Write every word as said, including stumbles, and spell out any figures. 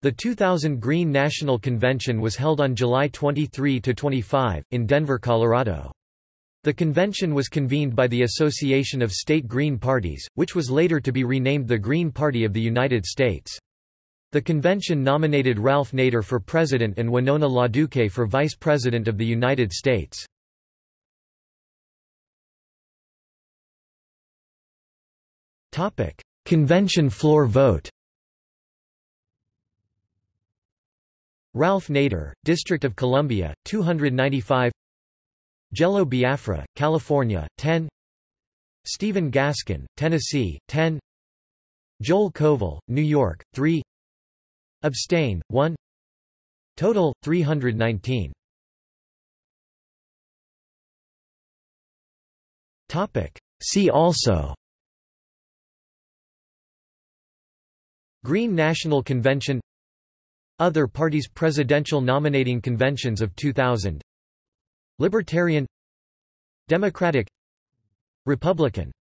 The two thousand Green National Convention was held on July twenty-third to twenty-fifth, in Denver, Colorado. The convention was convened by the Association of State Green Parties, which was later to be renamed the Green Party of the United States. The convention nominated Ralph Nader for president and Winona LaDuke for vice president of the United States. Convention floor vote. Ralph Nader, District of Columbia, two hundred ninety-five. Jello Biafra, California, ten. Stephen Gaskin, Tennessee, ten. Joel Kovel, New York, three. Abstain, one. Total, three hundred nineteen. Topic. See also: Green National Convention, Other Parties, Presidential Nominating Conventions of two thousand, Libertarian, Democratic, Republican.